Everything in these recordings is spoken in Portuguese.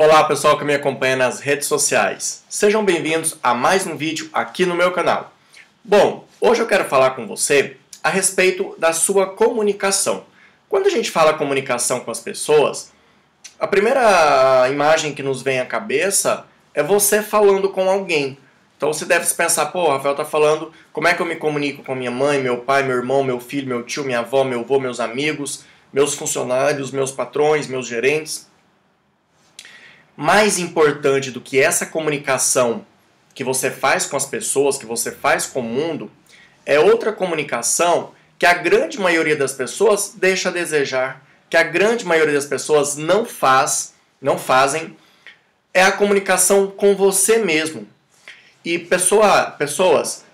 Olá pessoal que me acompanha nas redes sociais, sejam bem-vindos a mais um vídeo aqui no meu canal. Bom, hoje eu quero falar com você a respeito da sua comunicação. Quando a gente fala comunicação com as pessoas, a primeira imagem que nos vem à cabeça é você falando com alguém. Então você deve se pensar, pô, Rafael tá falando como é que eu me comunico com minha mãe, meu pai, meu irmão, meu filho, meu tio, minha avó, meu avô, meus amigos, meus funcionários, meus patrões, meus gerentes. Mais importante do que essa comunicação que você faz com as pessoas, que você faz com o mundo, é outra comunicação que a grande maioria das pessoas deixa a desejar, que a grande maioria das pessoas não fazem, é a comunicação com você mesmo. E pessoas,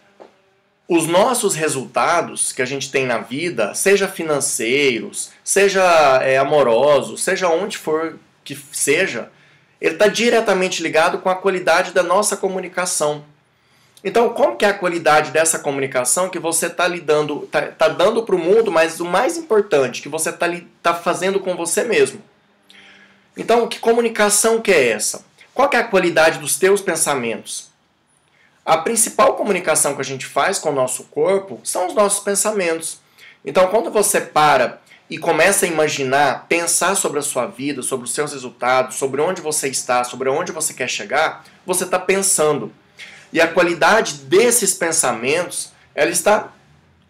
os nossos resultados que a gente tem na vida, seja financeiros, seja amorosos, seja onde for que seja, ele está diretamente ligado com a qualidade da nossa comunicação. Então, como que é a qualidade dessa comunicação que você está dando para o mundo, mas o mais importante, que você está fazendo com você mesmo? Então, que comunicação que é essa? Qual que é a qualidade dos teus pensamentos? A principal comunicação que a gente faz com o nosso corpo são os nossos pensamentos. Então, quando você para e começa a imaginar, pensar sobre a sua vida, sobre os seus resultados, sobre onde você está, sobre onde você quer chegar, você está pensando. E a qualidade desses pensamentos, ela está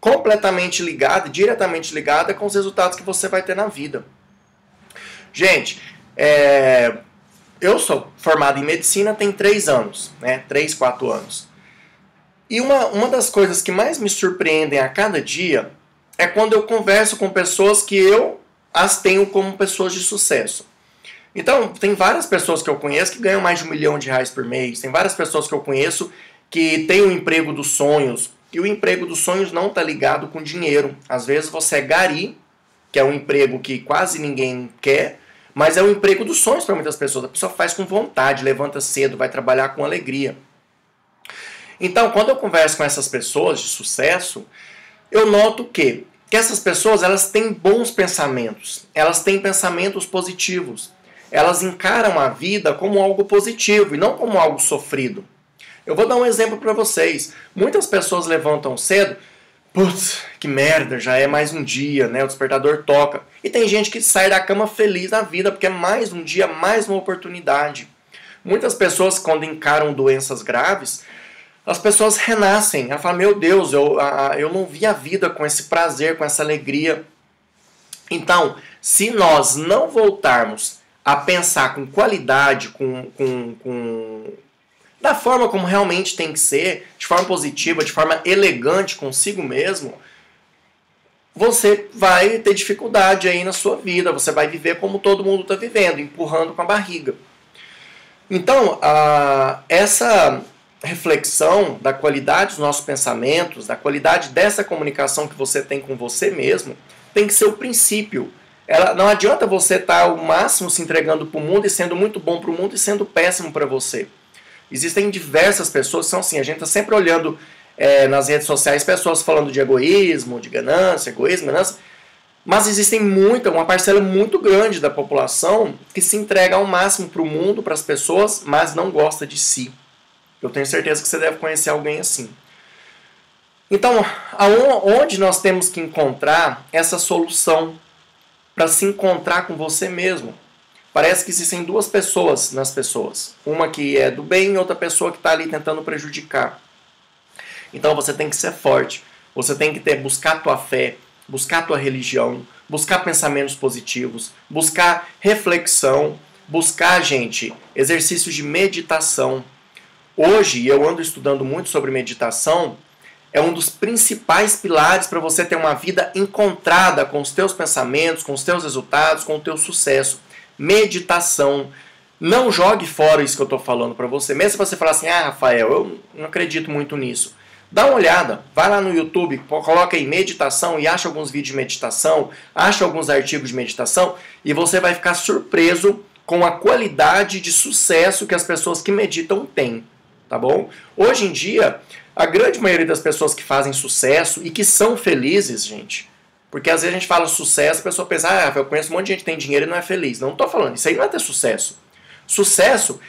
completamente ligada, diretamente ligada com os resultados que você vai ter na vida. Gente, eu sou formado em medicina tem 3 anos, né? 3, 4 anos. E uma das coisas que mais me surpreendem a cada dia é quando eu converso com pessoas que eu as tenho como pessoas de sucesso. Então, tem várias pessoas que eu conheço que ganham mais de R$1 milhão por mês. Tem várias pessoas que eu conheço que têm o emprego dos sonhos. E o emprego dos sonhos não está ligado com dinheiro. Às vezes você é gari, que é um emprego que quase ninguém quer, mas é o emprego dos sonhos para muitas pessoas. A pessoa faz com vontade, levanta cedo, vai trabalhar com alegria. Então, quando eu converso com essas pessoas de sucesso, eu noto que essas pessoas elas têm bons pensamentos, elas têm pensamentos positivos, elas encaram a vida como algo positivo e não como algo sofrido. Eu vou dar um exemplo para vocês. Muitas pessoas levantam cedo, putz, que merda, já é mais um dia, né? O despertador toca. E tem gente que sai da cama feliz na vida, porque é mais um dia, mais uma oportunidade. Muitas pessoas, quando encaram doenças graves, as pessoas renascem. Ela fala, meu Deus, eu não vi a vida com esse prazer, com essa alegria. Então, se nós não voltarmos a pensar com qualidade, da forma como realmente tem que ser, de forma positiva, de forma elegante consigo mesmo, você vai ter dificuldade aí na sua vida. Você vai viver como todo mundo está vivendo, empurrando com a barriga. Então, essa reflexão da qualidade dos nossos pensamentos, da qualidade dessa comunicação que você tem com você mesmo, tem que ser o princípio. Não adianta você estar ao máximo se entregando para o mundo e sendo muito bom para o mundo e sendo péssimo para você. Existem diversas pessoas que são assim, a gente está sempre olhando nas redes sociais pessoas falando de egoísmo, de ganância, mas existem uma parcela muito grande da população que se entrega ao máximo para o mundo, para as pessoas, mas não gosta de si. Eu tenho certeza que você deve conhecer alguém assim. Então, onde nós temos que encontrar essa solução para se encontrar com você mesmo? Parece que existem duas pessoas nas pessoas. Uma que é do bem e outra pessoa que está ali tentando prejudicar. Então você tem que ser forte. Você tem que buscar a tua fé, buscar a tua religião, buscar pensamentos positivos, buscar reflexão, buscar, gente, exercícios de meditação. Hoje, eu ando estudando muito sobre meditação, é um dos principais pilares para você ter uma vida encontrada com os teus pensamentos, com os teus resultados, com o teu sucesso. Meditação. Não jogue fora isso que eu estou falando para você. Mesmo se você falar assim, ah, Rafael, eu não acredito muito nisso. Dá uma olhada, vai lá no YouTube, coloca aí meditação e acha alguns vídeos de meditação, acha alguns artigos de meditação e você vai ficar surpreso com a qualidade de sucesso que as pessoas que meditam têm. Tá bom? Hoje em dia, a grande maioria das pessoas que fazem sucesso e que são felizes, gente, porque às vezes a gente fala sucesso, a pessoa pensa, ah, eu conheço um monte de gente que tem dinheiro e não é feliz. Não estou falando, isso aí não é ter sucesso. Sucesso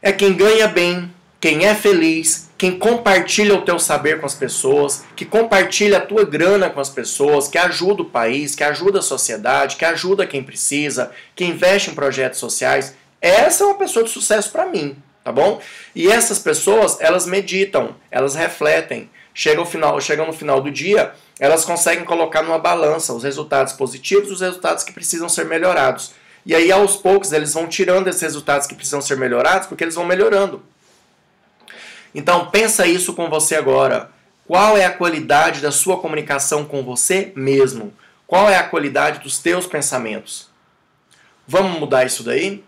é quem ganha bem, quem é feliz, quem compartilha o teu saber com as pessoas, que compartilha a tua grana com as pessoas, que ajuda o país, que ajuda a sociedade, que ajuda quem precisa, que investe em projetos sociais. Essa é uma pessoa de sucesso para mim, tá bom? E essas pessoas, elas meditam, elas refletem. Chegam no final do dia, elas conseguem colocar numa balança os resultados positivos e os resultados que precisam ser melhorados. E aí, aos poucos, eles vão tirando esses resultados que precisam ser melhorados, porque eles vão melhorando. Então, pensa isso com você agora. Qual é a qualidade da sua comunicação com você mesmo? Qual é a qualidade dos teus pensamentos? Vamos mudar isso daí?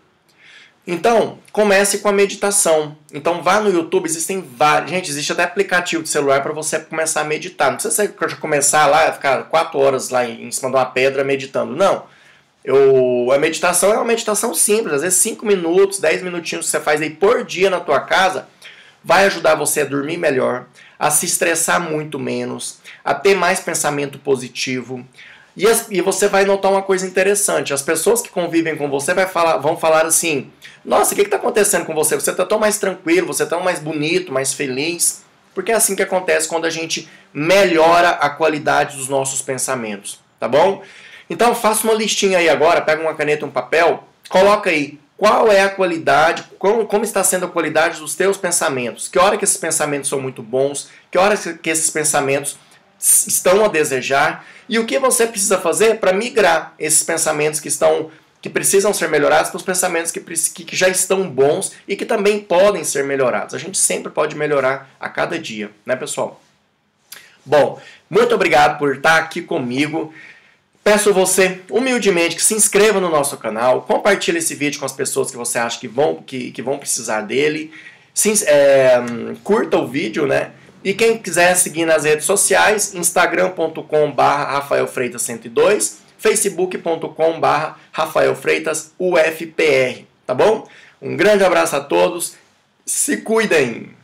Então, comece com a meditação. Então, vá no YouTube, existem vários... Gente, existe até aplicativo de celular para você começar a meditar. Não precisa você começar lá, ficar 4 horas lá em cima de uma pedra meditando. Não. A meditação é uma meditação simples. Às vezes, 5 minutos, 10 minutinhos que você faz aí por dia na tua casa vai ajudar você a dormir melhor, a se estressar muito menos, a ter mais pensamento positivo. E você vai notar uma coisa interessante. As pessoas que convivem com você vão falar assim: nossa, o que está acontecendo com você? Você está tão mais tranquilo, você está tão mais bonito, mais feliz. Porque é assim que acontece quando a gente melhora a qualidade dos nossos pensamentos. Tá bom? Então faça uma listinha aí agora, pega uma caneta e um papel, coloca aí qual é a qualidade, como está sendo a qualidade dos teus pensamentos. Que hora que esses pensamentos são muito bons, que hora que esses pensamentos estão a desejar, e o que você precisa fazer para migrar esses pensamentos que precisam ser melhorados para os pensamentos que já estão bons e que também podem ser melhorados. A gente sempre pode melhorar a cada dia, né, pessoal? Bom, muito obrigado por estar aqui comigo. Peço a você, humildemente, que se inscreva no nosso canal, compartilhe esse vídeo com as pessoas que você acha que vão precisar dele, curta o vídeo, né? E quem quiser seguir nas redes sociais, instagram.com/rafaelfreitas102, facebook.com/rafaelfreitasufpr, tá bom? Um grande abraço a todos, se cuidem!